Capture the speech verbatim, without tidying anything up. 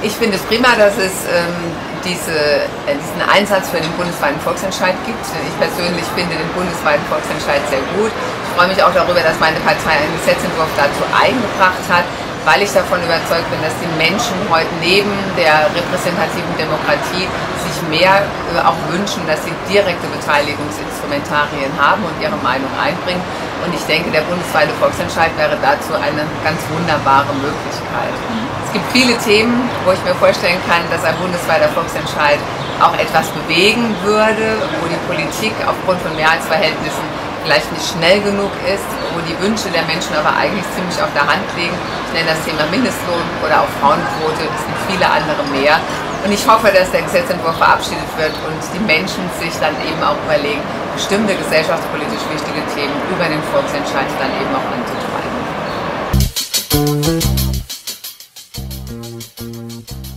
Ich finde es prima, dass es ähm, diese, äh, diesen Einsatz für den bundesweiten Volksentscheid gibt. Ich persönlich finde den bundesweiten Volksentscheid sehr gut. Ich freue mich auch darüber, dass meine Partei einen Gesetzentwurf dazu eingebracht hat, weil ich davon überzeugt bin, dass die Menschen heute neben der repräsentativen Demokratie sich mehr äh, auch wünschen, dass sie direkte Beteiligungsinstrumentarien haben und ihre Meinung einbringen. Und ich denke, der bundesweite Volksentscheid wäre dazu eine ganz wunderbare Möglichkeit. Es gibt viele Themen, wo ich mir vorstellen kann, dass ein bundesweiter Volksentscheid auch etwas bewegen würde, wo die Politik aufgrund von Mehrheitsverhältnissen vielleicht nicht schnell genug ist, wo die Wünsche der Menschen aber eigentlich ziemlich auf der Hand liegen. Ich nenne das Thema Mindestlohn oder auch Frauenquote, es sind viele andere mehr. Und ich hoffe, dass der Gesetzentwurf verabschiedet wird und die Menschen sich dann eben auch überlegen, bestimmte gesellschaftspolitisch wichtige Themen über den Volksentscheid dann eben auch anzutreiben.